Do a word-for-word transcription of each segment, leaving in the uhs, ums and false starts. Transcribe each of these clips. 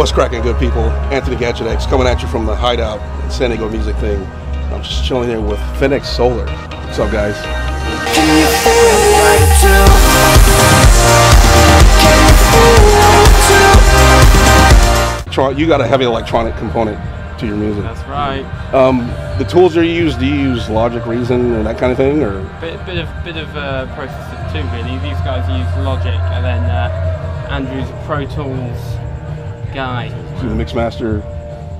What's cracking, good people? Anthony GadgetX coming at you from the hideout at San Diego Music Thing. I'm just chilling here with Fenech-Soler. What's up, guys? Can you feel it too? You got a heavy electronic component to your music. That's right. Um, the tools you use, do you use Logic, Reason, and that kind of thing, or bit, bit of bit of uh, process of two really? These guys use Logic, and then uh, Andrew's a Pro Tools guy. So the mix master.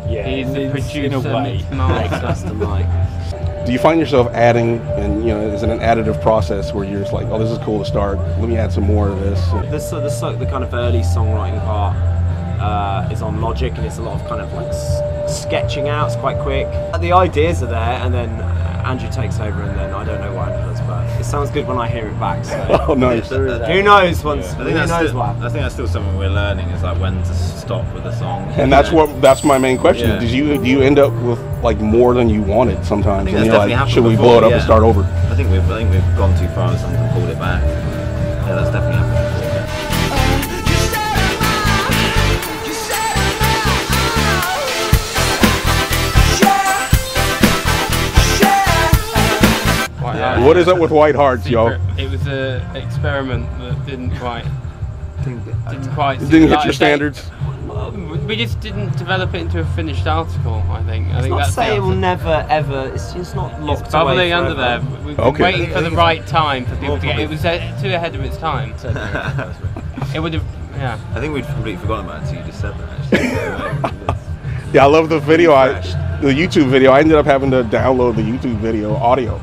Yeah, he's the producer, in a way. Mix master. Mike. Do you find yourself adding, and you know, is it an additive process where you're just like, oh, this is cool to start. Let me add some more of this. This, uh, this like the kind of early songwriting part uh, is on Logic, and it's a lot of kind of like sketching out. It's quite quick. The ideas are there, and then Andrew takes over, and then I don't know why Andrew does, but it sounds good when I hear it back. So. Oh, nice. Who knows? Once yeah. I think who that's knows still, what? I think that's still something we're learning, is like when to stop with a song. And that's know? what that's my main question. Yeah. Did you do you end up with like more than you wanted sometimes? I think and that's you're like, should we before, blow it up yeah. and start over? I think we've I think we've gone too far and something pulled it back. Yeah, that's definitely happened. What is up with White Hearts, y'all? It was an experiment that didn't quite, didn't quite. It didn't hit your standards. We just didn't develop it into a finished article. I think. I think that's the answer. It's not say it will never ever. It's just not locked away. It's bubbling under there. We've been waiting for the right time for people to get. It was too ahead of its time. It would have. Yeah. I think we'd completely forgotten about it until you just said that. Actually. Yeah, I love the video. I, the YouTube video. I ended up having to download the YouTube video audio.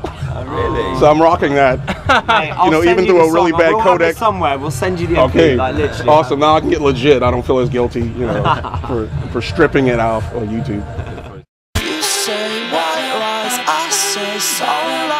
Really? So I'm rocking that. Mate, you know, even you through a song. really bad we'll codec. Somewhere we'll send you the M P. Okay. Like, literally. Awesome. Now I can get legit. I don't feel as guilty, you know, for for stripping it off on YouTube. You say what it was, I say so.